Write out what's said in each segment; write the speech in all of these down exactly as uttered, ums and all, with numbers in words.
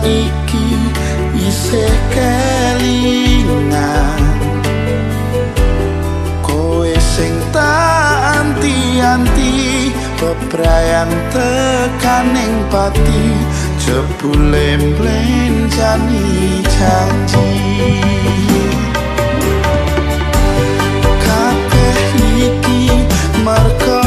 saiki isih kelingan kowe sing tak anti-anti pebrayan tekaning pati jebule mlencani janji kabeh iki merko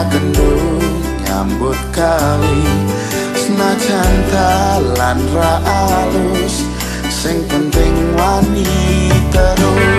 kendung nyambut kali senajan dalan ra alus sing penting wani terus.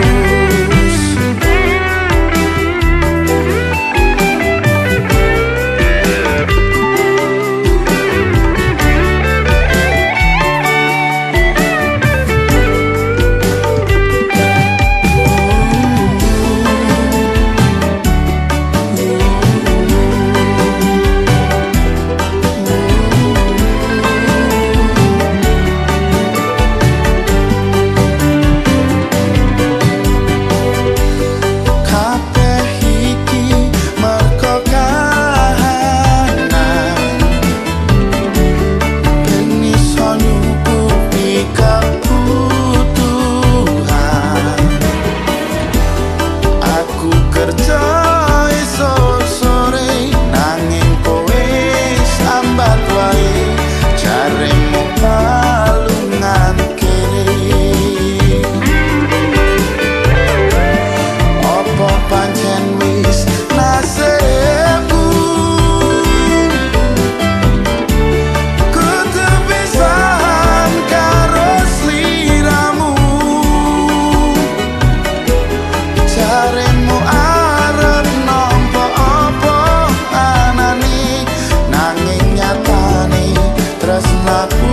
Aku